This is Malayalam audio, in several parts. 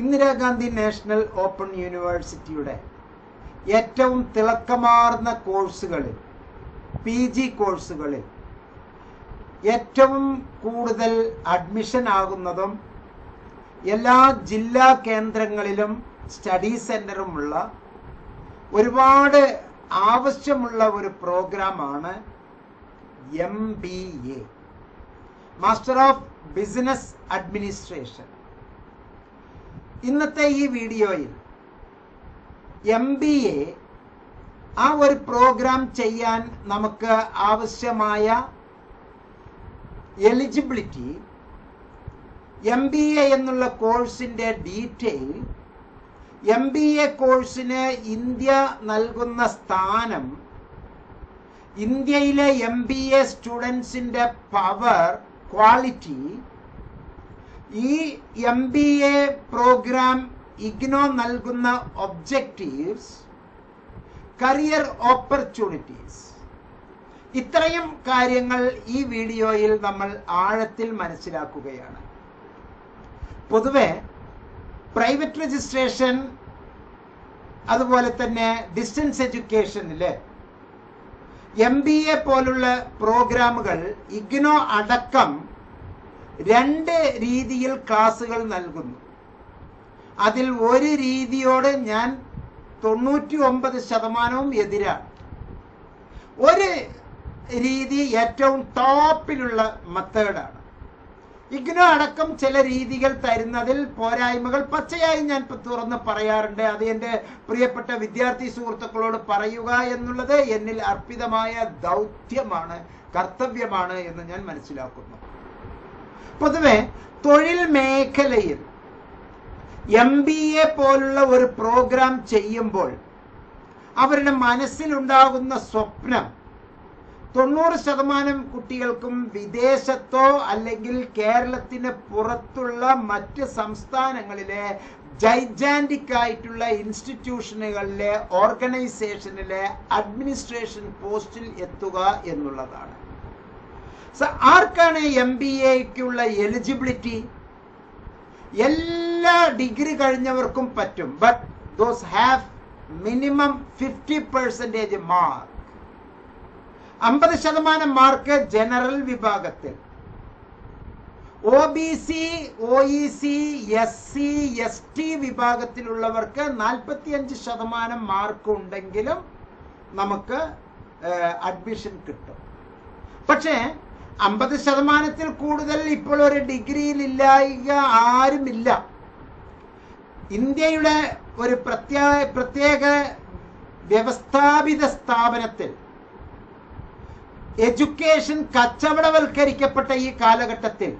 Indira Gandhi National Open University ഏറ്റവും തിളക്കമാർന്ന കോഴ്സുകളിൽ പിജി കോഴ്സുകളിൽ ഏറ്റവും കൂടുതൽ അഡ്മിഷൻ ആകുന്നതും എല്ലാ ജില്ലാ കേന്ദ്രങ്ങളിലും സ്റ്റഡി സെന്ററുമുള്ള ഒരുപാട് ആവശ്യമുള്ള ഒരു പ്രോഗ്രാമാണ് MBA Master of Business Administration ഇന്നത്തെ ഈ വീഡിയോയിൽ MBA ആ ഒരു പ്രോഗ്രാം ചെയ്യാൻ നമുക്ക് ആവശ്യമായ എലിജിബിലിറ്റി MBA എന്നുള്ള കോഴ്സിന്റെ ഡീറ്റെയിൽ MBA കോഴ്സിനെ ഇന്ത്യ നൽകുന്ന സ്ഥാനം ഇന്ത്യയിലെ MBA സ്റ്റുഡന്റ്സിന്റെ പവർ ക്വാളിറ്റി ഈ MBA പ്രോഗ്രാം ഇഗ്നോ നൽകുന്ന ഒബ്ജക്റ്റീവ്സ് കരിയർ ഓപ്പർച്യൂണിറ്റീസ് ഇത്രയും കാര്യങ്ങൾ ഈ വീഡിയോയിൽ നമ്മൾ ആഴത്തിൽ മനസ്സിലാക്കുകയാണ് പൊതുവെ പ്രൈവറ്റ് രജിസ്ട്രേഷൻ അതുപോലെ തന്നെ ഡിസ്റ്റൻസ് എഡ്യൂക്കേഷനിലെ MBA പോലുള്ള പ്രോഗ്രാമുകൾ ഇഗ്നോ അടക്കം രണ്ട് രീതിയിൽ ക്ലാസുകൾ നൽകുന്നു അതിൽ ഒരു രീതിയോട് ഞാൻ 99% എതിരാണ് ഒരു രീതി ഏറ്റവും ടോപ്പിലുള്ള മെത്തേഡാണ് ഇഗ്നോ അടക്കം ചില രീതികൾ തരുന്നതിൽ പോരായ്മകൾ പച്ചയായി ഞാൻ തുറന്ന് പറയാറുണ്ട് അത് എൻ്റെ പ്രിയപ്പെട്ട വിദ്യാർത്ഥി സുഹൃത്തുക്കളോട് പറയുക എന്നുള്ളത് എന്നിൽ അർപ്പിതമായ ദൗത്യമാണ് കർത്തവ്യമാണ് എന്ന് ഞാൻ മനസ്സിലാക്കുന്നു പൊതുവെ തൊഴിൽ മേഖലയിൽ MBA പോലുള്ള ഒരു പ്രോഗ്രാം ചെയ്യുമ്പോൾ അവരുടെ മനസ്സിലുണ്ടാകുന്ന സ്വപ്നം 90% കുട്ടികൾക്കും വിദേശത്തോ അല്ലെങ്കിൽ കേരളത്തിനെ പുറത്തുള്ള മറ്റ് സംസ്ഥാനങ്ങളിലെ ജൈജാന്റിക് ആയിട്ടുള്ള ഇൻസ്റ്റിറ്റ്യൂഷനുകളിലെ ഓർഗനൈസേഷനിലെ അഡ്മിനിസ്ട്രേഷൻ പോസ്റ്റിൽ എത്തുക എന്നുള്ളതാണ് സോ ആർക്കാണ് MBAക്കുള്ള എലിജിബിലിറ്റി എല്ലാ ഡിഗ്രി കഴിഞ്ഞവർക്കും പറ്റും but those have minimum 50% mark 50% mark general വിഭാഗത്തിൽ OBC OEC SC ST വിഭാഗത്തിലുള്ളവർക്ക് 45% മാർക്ക് ഉണ്ടെങ്കിലും നമുക്ക് അഡ്മിഷൻ കിട്ടും പക്ഷേ 50%-ത്തിൽ കൂടുതൽ ഇപ്പോൾ ഒരു ഡിഗ്രിയിൽ ഇല്ലായിക ആരുമില്ല ഇന്ത്യയുടെ ഒരു പ്രത്യേക വ്യവസ്ഥാപിത സ്ഥാപനത്തിൽ എഡ്യൂക്കേഷൻ കച്ചവടവൽക്കരിക്കപ്പെട്ട ഈ കാലഘട്ടത്തിൽ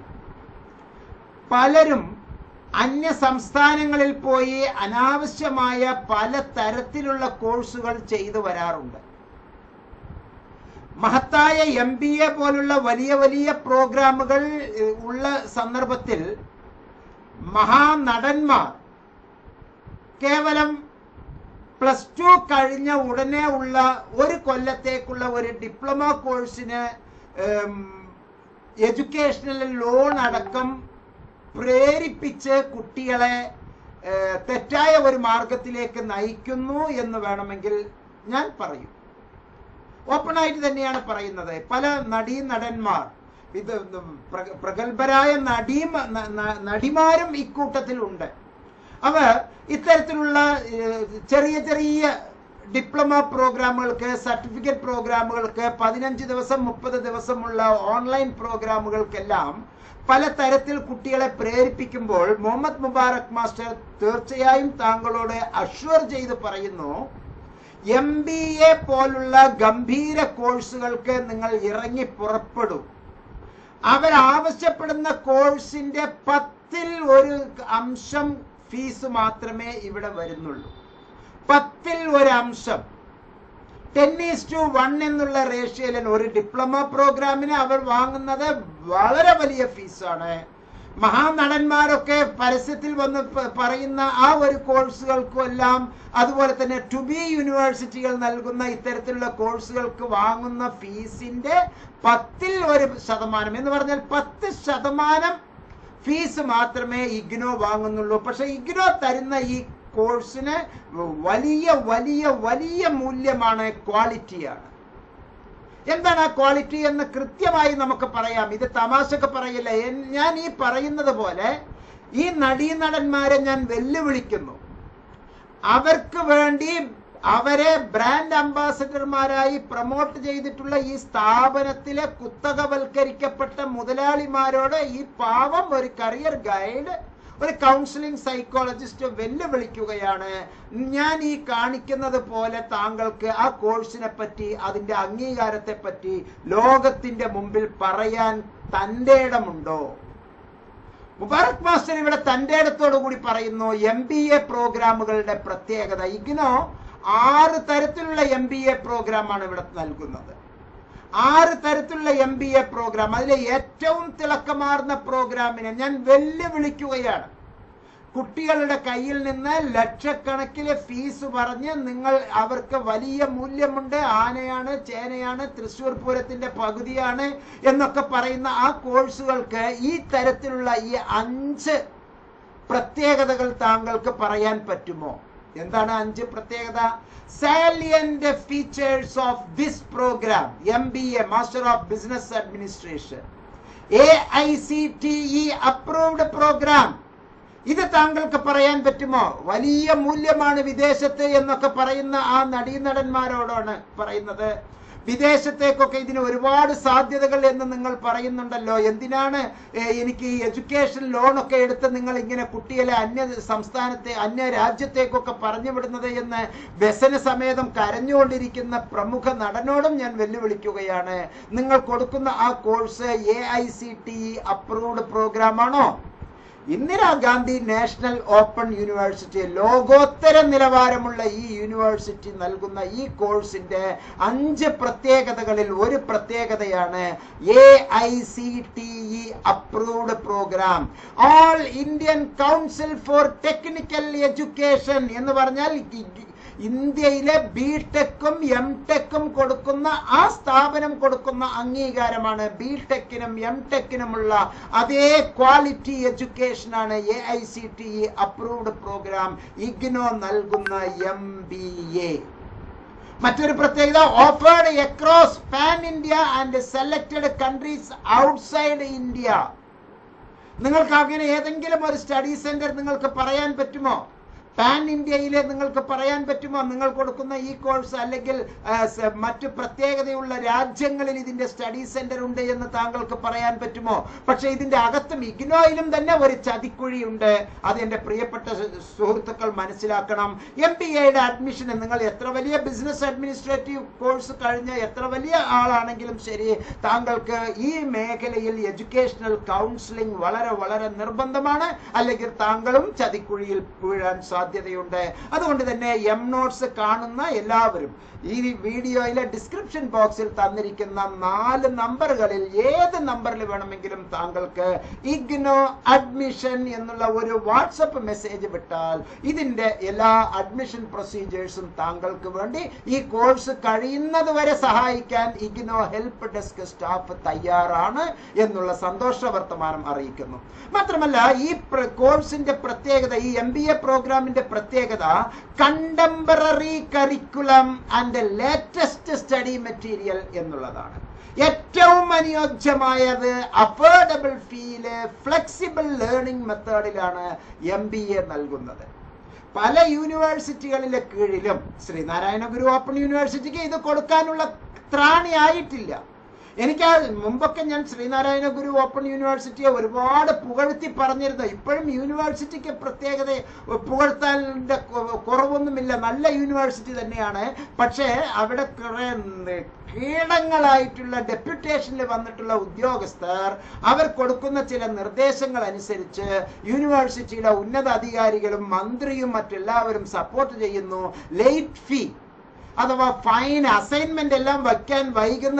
പലരും അന്യ സംസ്ഥാനങ്ങളിൽ പോയി അനാവശ്യമായ പല തരത്തിലുള്ള കോഴ്സുകൾ ചെയ്തു വരാറുണ്ട് മഹത്തായ MBA പോലുള്ള വലിയ വലിയ പ്രോഗ്രാമുകൾ ഉള്ള സന്ദർഭത്തിൽ മഹാനടന്മാർ കേവലം പ്ലസ് 2 കഴിഞ്ഞ ഉടനെ ഉള്ള ഒരു കൊല്ലത്തേക്കുള്ള ഒരു ഡിപ്ലോമ കോഴ്സിന് എഡ്യൂക്കേഷണൽ ലോൺ അടക്കം പ്രേരിപ്പിച്ച് കുട്ടികളെ തെറ്റായ ഒരു മാർഗത്തിലേക്ക് നയിക്കുന്നു എന്ന് വേണമെങ്കിൽ ഞാൻ പറയും ഓപ്പൺ ആയിട്ട് തന്നെയാണ് പറയുന്നത് പല നടീനടന്മാർ ഇത് പ്രഗത്ഭരായ നടിമാരും ഇക്കൂട്ടത്തിലുണ്ട് അവർ ഇത്തരത്തിലുള്ള ചെറിയ ചെറിയ ഡിപ്ലോമ പ്രോഗ്രാമുകൾക്ക് സർട്ടിഫിക്കറ്റ് പ്രോഗ്രാമുകൾക്ക് 15 ദിവസം 30 ദിവസമുള്ള ഓൺലൈൻ പ്രോഗ്രാമുകൾക്കെല്ലാം പല തരത്തിൽ കുട്ടികളെ പ്രേരിപ്പിക്കുമ്പോൾ മുഹമ്മദ് മുബാറക് മാസ്റ്റർ തീർച്ചയായും താങ്കളോട് അഷ്വർ ചെയ്ത് പറയുന്നു MBA പോലുള്ള ഗംഭീര കോഴ്സുകൾക്ക് നിങ്ങൾ ഇറങ്ങി പുറപ്പെടും അവരാവശ്യപ്പെടുന്ന കോഴ്സിന്റെ 10% ഫീസ് മാത്രമേ ഇവിടെ വരുന്നുള്ളൂ 10% 10:1 എന്നുള്ള റേഷ്യോയിൽ ഒരു ഡിപ്ലോമ പ്രോഗ്രാമിന് അവർ വാങ്ങുന്നത് വളരെ വലിയ ഫീസാണ് മഹാനടന്മാരൊക്കെ പരസ്യത്തിൽ വന്ന് പറയുന്ന ആ ഒരു കോഴ്സുകൾക്കെല്ലാം അതുപോലെ തന്നെ ടു ബി യൂണിവേഴ്സിറ്റികൾ നൽകുന്ന ഇത്തരത്തിലുള്ള കോഴ്സുകൾക്ക് വാങ്ങുന്ന ഫീസിന്റെ 10% എന്ന് പറഞ്ഞാൽ 10% fees maatrame igno vaangunnullu pakshe igno tharunna ee course ne valiya moolyamana quality aanu endana quality ennu krithyamayi namakku parayam idu tamashakku parayilla njan ee parayunnathu pole ee nadi nadanmare njan vellu vilikkunnu avarkku vendi Avare brand ambassador Marai promote Jaiditula is Tabanatila Kuttagaval Karikapata Mudalali Maroda, he Pavam or career guide or a counseling psychologist of Vellavalikuayana Nyani Karnikana the Pola Tangalke, a course in a patti, Adinda Angi Arate patti, Logatinda Mumbil Parayan, Tandeda Mundo. Mubarak Master even a Tandeda Todogudi Parayano, MBA program Pratega, you know. 6 തരത്തിലുള്ള MBA പ്രോഗ്രാമാണ് ഇവിടെ നൽകുന്നത് 6 തരത്തിലുള്ള MBA പ്രോഗ്രാം അതിലെ ഏറ്റവും തിളക്കമാർന്ന പ്രോഗ്രാമിനെ ഞാൻ വെല്ലുവിളിക്കുകയാണ് കുട്ടികളുടെ കയ്യിൽ നിന്ന് ലക്ഷക്കണക്കിന് ഫീസ് പറഞ്ഞു നിങ്ങൾ അവർക്ക് വലിയ മൂല്യമുണ്ട് ആനയാണ് ചേനയാണ് തൃശ്ശൂർ പൂരത്തിന്റെ പകുതിയാണ് എന്നൊക്കെ പറയുന്ന ആ കോഴ്സുകൾക്ക് ഈ തരത്തിലുള്ള ഈ 5 പ്രത്യേകതകൾ താങ്കൾക്ക് പറയാൻ പറ്റുമോ salient features of this program MBA Master of Business Administration AICTE approved program ഇത് താങ്കൾക്ക് പറയാൻ പറ്റുമോ വലിയ മൂല്യമാണ് വിദേശത്തെ എന്നൊക്കെ പറയുന്ന ആ നടീനടന്മാരോടാണ് പറയുന്നത് വിദേശത്തേക്കൊക്കെ ഇതിന് ഒരുപാട് സാധ്യതകൾ എന്ന് നിങ്ങൾ പറയുന്നുണ്ടല്ലോ എന്തിനാണ് എനിക്ക് എഡ്യൂക്കേഷൻ ലോൺ ഒക്കെ എടുത്ത് നിങ്ങൾ ഇങ്ങനെ കുട്ടികളെ അന്യ സംസ്ഥാനത്തെ അന്യ രാജ്യത്തേക്കൊക്കെ പറഞ്ഞു വിടുന്നത് എന്ന് വ്യസന സമേതം കരഞ്ഞുകൊണ്ടിരിക്കുന്ന പ്രമുഖ നടനോടും ഞാൻ വെല്ലുവിളിക്കുകയാണ് നിങ്ങൾ കൊടുക്കുന്ന ആ കോഴ്സ് AICTE അപ്രൂവ്ഡ് പ്രോഗ്രാം ആണോ Indira Gandhi National Open University Logottara Nilavaaramulla ee university nalgunna ee course inde 5 prathyegathakalil oru prathyegathayanu AICTE approved program All Indian Council for Technical Education ennu parnjal ഇന്ത്യയിലെ ബിടെക്കും എംടെക്കും കൊടുക്കുന്ന ആ സ്ഥാപനം കൊടുക്കുന്ന അംഗീകാരമാണ് ബിടെക്കിനും എംടെക്കിനുമുള്ള അതേ ക്വാളിറ്റി എഡ്യൂക്കേഷൻ ആണ് AICTE അപ്രൂവ്ഡ് പ്രോഗ്രാം ഇഗ്നോ നൽകുന്ന MBA മറ്റൊരു പ്രത്യേകത offered across pan India and selected countries outside India നിങ്ങൾക്ക് അങ്ങനെ ഏതെങ്കിലും ഒരു സ്റ്റഡി സെന്റർ നിങ്ങൾക്ക് പറയാൻ പറ്റുമോ Pan India ile ningalku parayan pattumo ningal kodukkunna ee course allekil mattu prathyegathayulla rajyangalil idinte study center unde ennu thangalku parayan pattumo pakshe idinte agathum ignoilum thanne oru chadikkuzi unde adu ende priyapetta suhruthukal manasilakkanam MBA ide admission ningal etra valiya business administrative course kazhinja etra valiya aalanengilum seri thangalku ee meghalayil educational counseling valare valare nirbandhamana allekil thangalum chadikkuzhiyil poyan അതുകൊണ്ട് തന്നെ mnotes കാണുന്ന എല്ലാവരും ഈ വീഡിയോയിലെ ഡിസ്ക്രിപ്ഷൻ ബോക്സിൽ തന്നിരിക്കുന്ന 4 നമ്പറുകളിൽ ഏത് നമ്പറിൽ വേണമെങ്കിലും താങ്കൾക്ക് ഇഗ്നോ അഡ്മിഷൻ എന്നുള്ള ഒരു വാട്ട്സ്ആപ്പ് മെസ്സേജ് വിട്ടാൽ ഇതിന്റെ എല്ലാ അഡ്മിഷൻ പ്രൊസീജിയേഴ്സും താങ്കൾക്ക് വേണ്ടി ഈ കോഴ്സ് കഴിയുന്നതുവരെ സഹായിക്കാൻ ഇഗ്നോ ഹെൽപ്പ് ഡെസ്ക് സ്റ്റാഫ് തയ്യാറാണ് എന്നുള്ള സന്തോഷവർത്തമാനം അറിയിക്കുന്നു മാത്രമല്ല ഈ കോഴ്സിന്റെ പ്രത്യേകത ഈ MBA program The Prategada contemporary curriculum and the latest study material in Ladana. Yet, too many of Jamaya affordable feel flexible learning method MBA Nalgunada. Pala University Sri Narayanaguru Open University, the Kodukanula Trani Aitilla. Enika Mumbakan Sri Narayanaguru Open University over what a Pugarti Parnir, the Ipum University can protect the Pugartal the Korovon Milamala University the Niana, Pache, Avada Kuran, Kirangalai to la deputation Levanatula Udyogastar, Aver Kodukuna Chilan, Nerdesangal and Serich, University Launada the Arigal Mandrium at Lavarum support the late fee. Otherwise, fine assignment alum can Vagan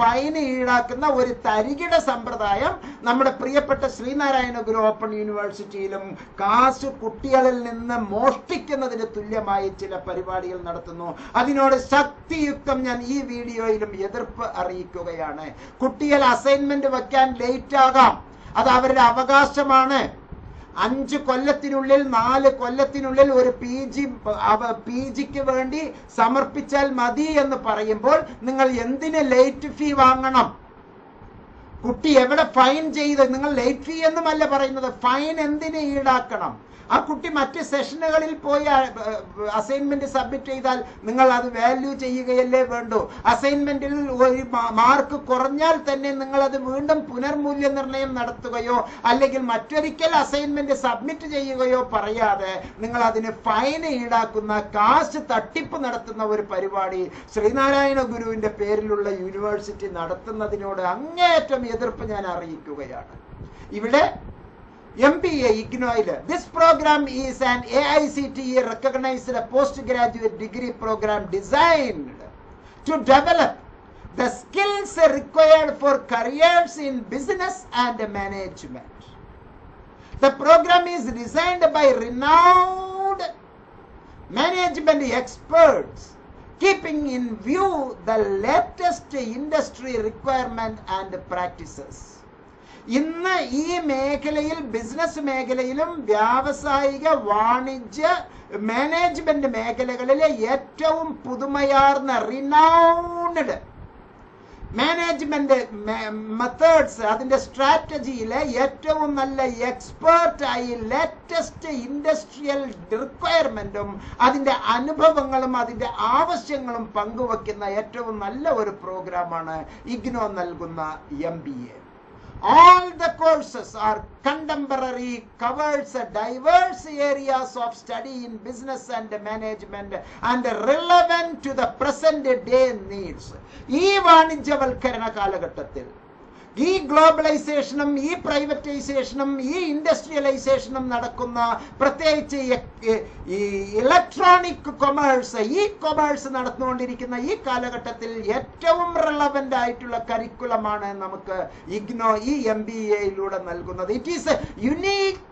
fine Irakana or Tarigata Sampradayam, Namada Priyapata Sri Narayanaguru Open University Lum Kasu Kutial in the Mostik and the Tulia Maichila Parivadial Nartano. Adinora Shakti Yukamyan E video in Yadar Ariko Gayana. Kutial assignment of a can late. അത് അവരുടെ അവകാശമാണ്. 5 കൊല്ലത്തിനുള്ളിൽ 4 കൊല്ലത്തിനുള്ളിൽ ഒരു പി ജിക്ക് വേണ്ടി സമർപ്പിച്ചാൽ മതി എന്ന് പറയുമ്പോൾ നിങ്ങൾ എന്തിന് ലേറ്റ് ഫീ വാങ്ങണം? കുട്ടി എവിടെ ഫൈൻ ചെയ്ത്, നിങ്ങൾ ലേറ്റ് ഫീ എന്നുമല്ല പറയുന്നത്, ഫൈൻ എന്തിന് ഈടാക്കണം? ആ കുട്ടി മറ്റ് സെഷനുകളിൽ പോയി അസൈൻമെന്റ് സബ്മിറ്റ് ചെയ്താൽ നിങ്ങൾ അത് വാല്യൂ ചെയ്യുകയല്ലേ വേണ്ടു. അസൈൻമെന്റിൽ ഒരു മാർക്ക് കുറഞ്ഞാൽ തന്നെ നിങ്ങൾ അത് വീണ്ടും പുനർമൂല്യനിർണ്ണയം നടത്തുകയോ അല്ലെങ്കിൽ മറ്റൊരിക്കൽ അസൈൻമെന്റ് സബ്മിറ്റ് ചെയ്യുകയോ പറയാതെ നിങ്ങൾ അതിന് ഫൈൻ ഈടാക്കുന്ന, കാശ് തട്ടിപ്പ് നടത്തുന്ന ഒരു പരിപാടി ശ്രീനാരായണ ഗുരുവിന്റെ പേരിലുള്ള യൂണിവേഴ്സിറ്റി നടത്തുന്നതിനോട് അങ്ങേയറ്റം എതിർപ്പ് ഞാൻ അറിയിക്കുകയാണ്. ഇവിടെ MBA Ignoila. This program is an AICTE recognized postgraduate degree program designed to develop the skills required for careers in business and management. The program is designed by renowned management experts, keeping in view the latest industry requirements and practices. ഇന്ന് ഈ മേഖലയിൽ, ബിസിനസ് മേഖലയിലും വ്യാവസായിക വാണിജ്യ മാനേജ്മെന്റ് മേഖലകളിലെ ഏറ്റവും പുതുമയാർന്ന റിനൗൺഡ് മാനേജ്മെന്റ് മെത്തേഡ്സ്, അതിന്റെ സ്ട്രാറ്റജിയിലെ ഏറ്റവും നല്ല എക്സ്പേർട്ടായി ലേറ്റസ്റ്റ് ഇൻഡസ്ട്രിയൽ റിക്വയർമെന്റും അതിന്റെ അനുഭവങ്ങളും അതിന്റെ ആവശ്യങ്ങളും പങ്കുവയ്ക്കുന്ന ഏറ്റവും നല്ല ഒരു പ്രോഗ്രാമാണ് ഇഗ്നോ നൽകുന്ന MBA. All the courses are contemporary, covers diverse areas of study in business and management and relevant to the present day needs. ഈ വാണിജ്യവൽക്കരണ കാലഘട്ടത്തിൽ, ഈ ഗ്ലോബലൈസേഷനും ഈ പ്രൈവറ്റൈസേഷനും ഈ ഇൻഡസ്ട്രിയലൈസേഷനും നടക്കുന്ന, പ്രത്യേകിച്ച് ഈ ഇലക്ട്രോണിക് കൊമേഴ്സ്, ഈ കൊമേഴ്സ് നടന്നുകൊണ്ടിരിക്കുന്ന ഈ കാലഘട്ടത്തിൽ ഏറ്റവും റെലവൻ്റ് ആയിട്ടുള്ള കരിക്കുലമാണ് നമുക്ക് ഇഗ്നോ ഈ MBAയിലൂടെ നൽകുന്നത്. It is uniquely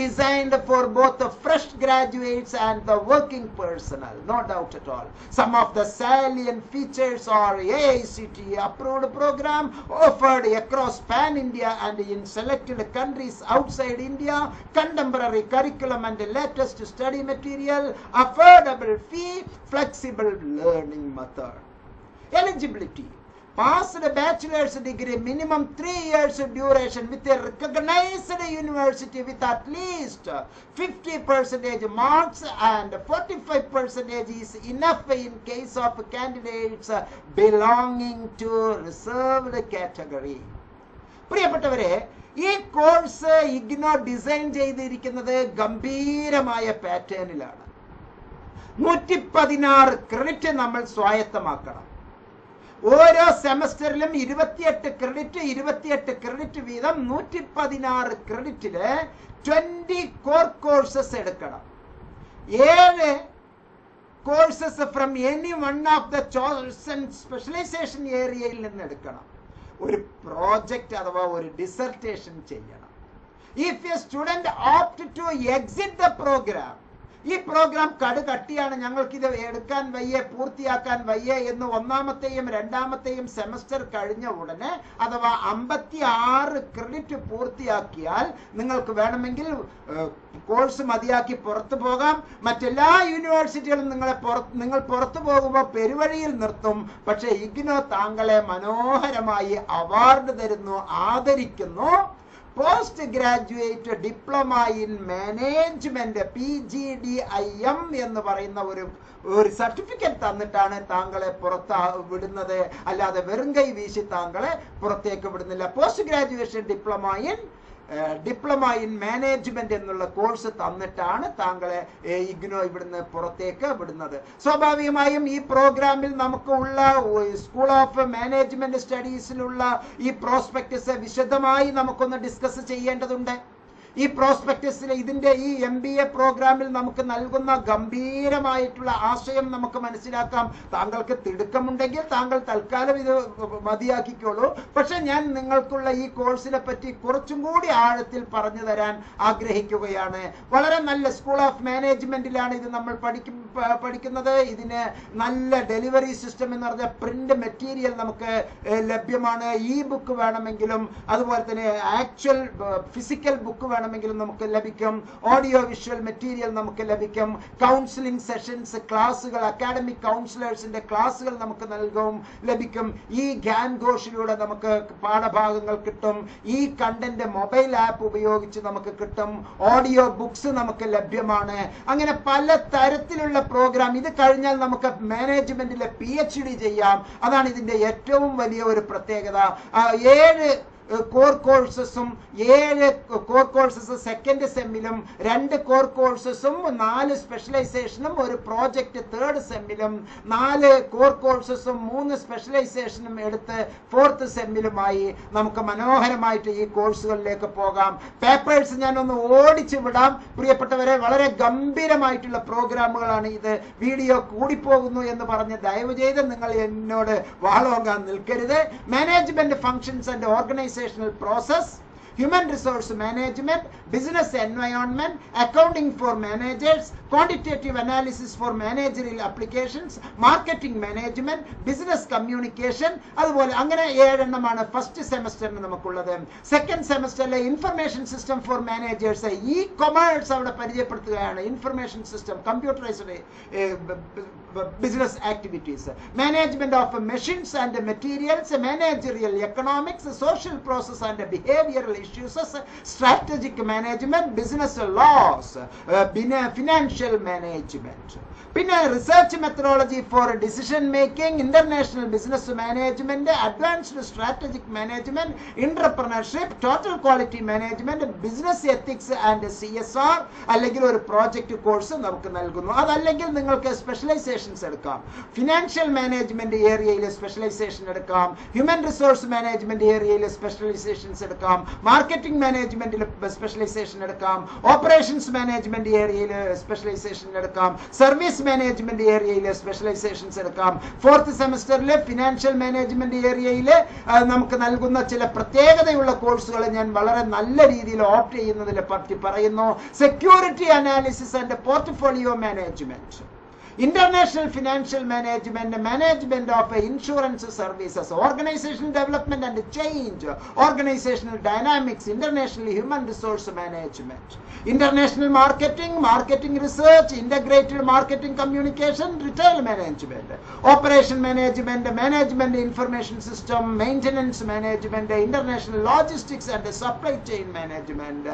designed for both fresh graduates and the working personnel. No doubt at all. Some of the salient features are AICTE approved program offered across pan India and in selected countries outside India, contemporary curriculum and latest study material, affordable fee, flexible learning method. Eligibility: passed bachelor's degree, minimum 3 years duration with a recognized university with at least 50% marks, and 45% is enough in case of candidates belonging to reserved category. പ്രിയപ്പെട്ടവരെ, ഈ കോഴ്സ് ഇഗ്നോ ഡിസൈൻ ചെയ്തിരിക്കുന്നത് ഗംഭീരമായ പാറ്റേണിലാണ്. 116 ക്രെഡിറ്റ് നമ്മൾ സ്വായത്തമാക്കണം. ഓരോ സെമസ്റ്ററിലും 28 ക്രെഡിറ്റ് വീതം 116 ക്രെഡിറ്റില് 20 കോർ കോഴ്സസ് എടുക്കണം. 7 courses from any one of the chosen specialisation ഏരിയയിൽ നിന്ന് എടുക്കണം. ഒരു പ്രോജക്റ്റ് അഥവാ ഒരു ഡിസർട്ടേഷൻ ചെയ്യണം. If a student opt to exit the programme, ഈ പ്രോഗ്രാം കടുകട്ടിയാണ്, ഞങ്ങൾക്കിത് എടുക്കാൻ വയ്യ, പൂർത്തിയാക്കാൻ വയ്യ എന്ന് 1ാമത്തെയും 2ാമത്തെയും സെമസ്റ്റർ കഴിഞ്ഞ ഉടനെ അഥവാ 56 ക്രെഡിറ്റ് പൂർത്തിയാക്കിയാൽ നിങ്ങൾക്ക് വേണമെങ്കിൽ കോഴ്സ് മതിയാക്കി പുറത്തു പോകാം. മറ്റെല്ലാ യൂണിവേഴ്സിറ്റികളും നിങ്ങൾ പുറത്തു പോകുമ്പോൾ പെരുവഴിയിൽ നിർത്തും. പക്ഷേ ഇഗ്നോ താങ്കളെ മനോഹരമായി അവാർഡ് തരുന്നു, ആദരിക്കുന്നു. Post-graduate Diploma in Management PGDIM എന്ന് പറയുന്ന ഒരു സർട്ടിഫിക്കറ്റ് തന്നിട്ടാണ് താങ്കളെ പുറത്ത് വിടുന്നത്, അല്ലാതെ വെറും കൈ വീശി താങ്കളെ പുറത്തേക്ക് വിടുന്നില്ല. Post graduation diploma in management എന്നുള്ള കോഴ്സ് തന്നിട്ടാണ് താങ്കളെ ഇഗ്നോ ഇവിടുന്ന് പുറത്തേക്ക് വിടുന്നത്. സ്വാഭാവികമായും ഈ പ്രോഗ്രാമിൽ നമുക്കുള്ള സ്കൂൾ ഓഫ് മാനേജ്മെന്റ് സ്റ്റഡീസിലുള്ള ഈ പ്രോസ്പെക്ടസ് വിശദമായി നമുക്കൊന്ന് ഡിസ്കസ് ചെയ്യേണ്ടതുണ്ട്. ഈ പ്രോസ്പെക്ടസിലെ ഇതിന്റെ ഈ MBA പ്രോഗ്രാമിൽ നമുക്ക് നൽകുന്ന ഗംഭീരമായിട്ടുള്ള ആശയം നമുക്ക് മനസ്സിലാക്കാം. താങ്കൾക്ക് തിടുക്കമുണ്ടെങ്കിൽ താങ്കൾ തൽക്കാലം ഇത് മതിയാക്കിക്കോളൂ. പക്ഷെ ഞാൻ നിങ്ങൾക്കുള്ള ഈ കോഴ്സിനെ പറ്റി കുറച്ചും കൂടി ആഴത്തിൽ പറഞ്ഞു തരാൻ ആഗ്രഹിക്കുകയാണ്. വളരെ നല്ല സ്കൂൾ ഓഫ് മാനേജ്മെന്റിലാണ് ഇത് നമ്മൾ പഠിക്കുന്നത്. ഇതിന് നല്ല ഡെലിവറി സിസ്റ്റം എന്ന് പറഞ്ഞ പ്രിന്റ് മെറ്റീരിയൽ നമുക്ക് ലഭ്യമാണ്. ഈ ബുക്ക് വേണമെങ്കിലും അതുപോലെ തന്നെ ആക്ച്വൽ ഫിസിക്കൽ ബുക്ക് വേണമെങ്കിലും നമുക്ക് ലഭിക്കും. ഓഡിയോ വിഷ്വൽ മെറ്റീരിയൽ നമുക്ക് ലഭിക്കും. കൗൺസിലിംഗ് സെഷൻസ്, ക്ലാസുകൾ, അക്കാഡമിക് കൗൺസിലേഴ്സിന്റെ ക്ലാസുകൾ നമുക്ക് ലഭിക്കും. ഈ ഗ്യാൻ ഘോഷിലൂടെ നമുക്ക് പാഠഭാഗങ്ങൾ കിട്ടും. ഈ കണ്ടന്റ് മൊബൈൽ ആപ്പ് ഉപയോഗിച്ച് നമുക്ക് കിട്ടും. ഓഡിയോ ബുക്സ് നമുക്ക് ലഭ്യമാണ്. അങ്ങനെ പല തരത്തിലുള്ള പ്രോഗ്രാം. ഇത് കഴിഞ്ഞാൽ നമുക്ക് മാനേജ്മെന്റിലെ PhD ചെയ്യാം. അതാണ് ഇതിന്റെ ഏറ്റവും വലിയ ഒരു പ്രത്യേകത. 7 കോർ കോഴ്സസും 7 കോർ കോഴ്സസ് സെക്കൻഡ് സെമ്മിലും, 2 കോർ കോഴ്സസും 4 സ്പെഷ്യലൈസേഷനും, ഒരു പ്രോജക്റ്റ് തേർഡ് സെമ്മിലും, 4 കോർ കോഴ്സസും 3 സ്പെഷ്യലൈസേഷനും എടുത്ത് ഫോർത്ത് സെമ്മിലുമായി നമുക്ക് മനോഹരമായിട്ട് ഈ കോഴ്സുകളിലേക്ക് പോകാം. പേപ്പേഴ്സ് ഞാനൊന്ന് ഓടിച്ചു വിടാം പ്രിയപ്പെട്ടവരെ. വളരെ ഗംഭീരമായിട്ടുള്ള പ്രോഗ്രാമുകളാണ് ഇത്. വീഡിയോ കൂടിപ്പോകുന്നു എന്ന് പറഞ്ഞ് ദയവ് ചെയ്ത് നിങ്ങൾ എന്നോട് വാളോങ്ങാൻ നിൽക്കരുത്. Management functions and organisation, process, human resource management, business environment, accounting for managers, quantitative analysis for managerial applications, marketing management, business communication. അതുപോലെ അങ്ങനെ 7 എണ്ണമാണ് ഫസ്റ്റ് സെമസ്റ്ററിന് നമുക്കുള്ളത്. സെക്കൻഡ് സെമസ്റ്ററിലെ information system for managers, e-commerce അവിടെ പരിചയപ്പെടുത്തുകയാണ്. Information system, computerised business activities, management of machines and materials, managerial economics, social process and behavioral issues, strategic management, business laws, financial management. പിന്നെ research methodology for decision making, international business management, advanced strategic management, entrepreneurship, total quality management, business ethics and CSR. അല്ലെങ്കിൽ ഒരു പ്രോജക്റ്റ് കോഴ്സ് നമുക്ക് നൽകുന്നു. അതല്ലെങ്കിൽ നിങ്ങൾക്ക് സ്പെഷ്യലൈസേഷൻസ് എടുക്കാം. ഫിനാൻഷ്യൽ മാനേജ്മെന്റ് ഏരിയയിൽ സ്പെഷ്യലൈസേഷൻ എടുക്കാം. ഹ്യൂമൻ റിസോഴ്സ് മാനേജ്മെന്റ് ഏരിയയിൽ സ്പെഷ്യലൈസേഷൻസ് എടുക്കാം. മാർക്കറ്റിംഗ് മാനേജ്മെന്റിൽ സ്പെഷ്യലൈസേഷൻ എടുക്കാം. ഓപ്പറേഷൻസ് മാനേജ്മെന്റ് ഏരിയയിൽ സ്പെഷ്യലൈസേഷൻ എടുക്കാം. സർവീസ് മാനേജ്മെന്റ് ഏരിയയിലെ സ്പെഷ്യലൈസേഷൻസ് എടുക്കാം. ഫോർത്ത് സെമസ്റ്ററിലെ ഫിനാൻഷ്യൽ മാനേജ്മെന്റ് ഏരിയയിൽ നമുക്ക് നൽകുന്ന ചില പ്രത്യേകതയുള്ള കോഴ്സുകൾ ഞാൻ വളരെ നല്ല രീതിയിൽ ഓപ്റ്റ് ചെയ്യുന്നതിനെ പറ്റി പറയുന്നു. Security analysis and portfolio management, international financial management, management of insurance services, organizational development and change, organizational dynamics, international human resource management, international marketing, marketing research, integrated marketing communication, retail management, operation management, management information system, maintenance management, international logistics and supply chain management,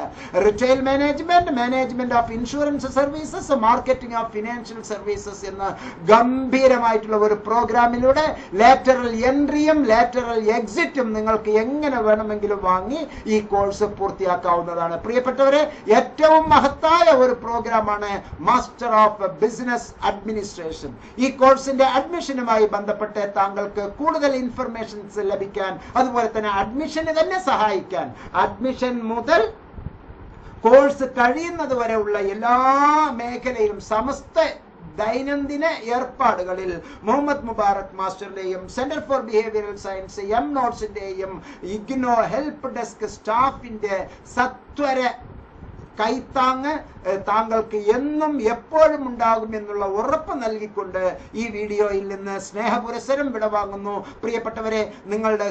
retail management, management of insurance services, marketing of financial services എന്ന ഗംഭീരമായിട്ടുള്ള ഒരു പ്രോഗ്രാമിലൂടെ ലാറ്ററൽ എൻട്രിയും ലാറ്ററൽ എക്സിറ്റും നിങ്ങൾക്ക് എങ്ങനെ വേണമെങ്കിലും വാങ്ങി ഈ കോഴ്സ് പൂർത്തിയാക്കാവുന്നതാണ്. പ്രിയപ്പെട്ടവരെ, ഏറ്റവും മഹത്തായ ഒരു പ്രോഗ്രാമാണ് മാസ്റ്റർ ഓഫ് ബിസിനസ് അഡ്മിനിസ്ട്രേഷൻ. ഈ കോഴ്സിന്റെ അഡ്മിഷനുമായി ബന്ധപ്പെട്ട് താങ്കൾക്ക് കൂടുതൽ ഇൻഫർമേഷൻസ് ലഭിക്കാൻ, അതുപോലെ തന്നെ അഡ്മിഷന് തന്നെ സഹായിക്കാൻ, അഡ്മിഷൻ മുതൽ കോഴ്സ് കഴിയുന്നത് വരെയുള്ള എല്ലാ മേഖലയിലും സമസ്ത ദൈനംദിന ഏർപ്പാടുകളിൽ മുഹമ്മദ് മുബാറക് മാസ്റ്ററിന്റെയും സെന്റർ ഫോർ ബിഹേവിയറൽ സയൻസ് mnotes-ന്റെയും ഇഗ്നോ ഹെൽപ്പ് ഡെസ്ക് സ്റ്റാഫിന്റെ സത്വര കൈത്താങ്ങ് താങ്കൾക്ക് എന്നും എപ്പോഴും ഉണ്ടാകും എന്നുള്ള ഉറപ്പ് നൽകിക്കൊണ്ട് ഈ വീഡിയോയിൽ നിന്ന് സ്നേഹപുരസരം വിടവാങ്ങുന്നു. പ്രിയപ്പെട്ടവരെ, നിങ്ങളുടെ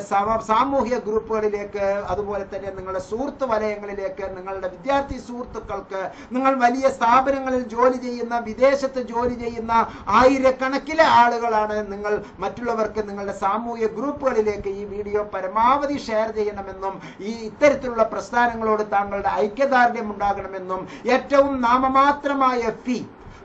സാമൂഹ്യ ഗ്രൂപ്പുകളിലേക്ക്, അതുപോലെ തന്നെ നിങ്ങളുടെ സുഹൃത്ത് വലയങ്ങളിലേക്ക്, നിങ്ങളുടെ വിദ്യാർത്ഥി സുഹൃത്തുക്കൾക്ക്, നിങ്ങൾ വലിയ സ്ഥാപനങ്ങളിൽ ജോലി ചെയ്യുന്ന, വിദേശത്ത് ജോലി ചെയ്യുന്ന ആയിരക്കണക്കിലെ ആളുകളാണ് നിങ്ങൾ. മറ്റുള്ളവർക്ക് നിങ്ങളുടെ സാമൂഹ്യ ഗ്രൂപ്പുകളിലേക്ക് ഈ വീഡിയോ പരമാവധി ഷെയർ ചെയ്യണമെന്നും ഈ ഇത്തരത്തിലുള്ള പ്രസ്ഥാനങ്ങളോട് താങ്കളുടെ ഐക്യദാർഢ്യം ഉണ്ടാകണമെന്നും ഏറ്റവും നാമമാത്രമായ ഫീ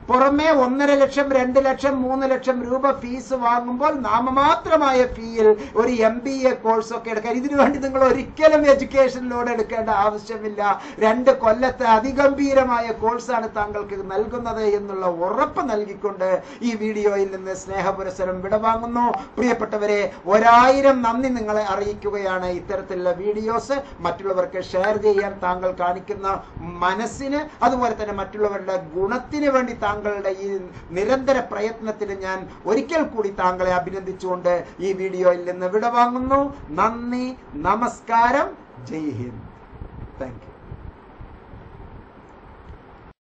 പുറമേ 1.5 ലക്ഷം 2 ലക്ഷം 3 ലക്ഷം രൂപ ഫീസ് വാങ്ങുമ്പോൾ നാമമാത്രമായ ഫീയിൽ ഒരു MBA കോഴ്സ് ഒക്കെ എടുക്കാൻ ഇതിനു വേണ്ടി നിങ്ങൾ ഒരിക്കലും എഡ്യൂക്കേഷൻ ലോൺ എടുക്കേണ്ട ആവശ്യമില്ല. 2 കൊല്ലത്തെ അതിഗംഭീരമായ കോഴ്സാണ് താങ്കൾക്ക് നൽകുന്നത് എന്നുള്ള ഉറപ്പ് നൽകിക്കൊണ്ട് ഈ വീഡിയോയിൽ നിന്ന് സ്നേഹപുരസരം വിടവാങ്ങുന്നു. പ്രിയപ്പെട്ടവരെ, 1000 നന്ദി നിങ്ങളെ അറിയിക്കുകയാണ്. ഇത്തരത്തിലുള്ള വീഡിയോസ് മറ്റുള്ളവർക്ക് ഷെയർ ചെയ്യാൻ താങ്കൾ കാണിക്കുന്ന മനസ്സിന്, അതുപോലെ തന്നെ മറ്റുള്ളവരുടെ ഗുണത്തിന് വേണ്ടി താങ്കളുടെ ഈ നിരന്തര പ്രയത്നത്തിന് ഞാൻ ഒരിക്കൽ കൂടി താങ്കളെ അഭിനന്ദിച്ചുകൊണ്ട് ഈ വീഡിയോയിൽ നിന്ന് വിടവാങ്ങുന്നു. നന്ദി, നമസ്കാരം, ജയ് ഹിന്ദ്, താങ്ക് യു.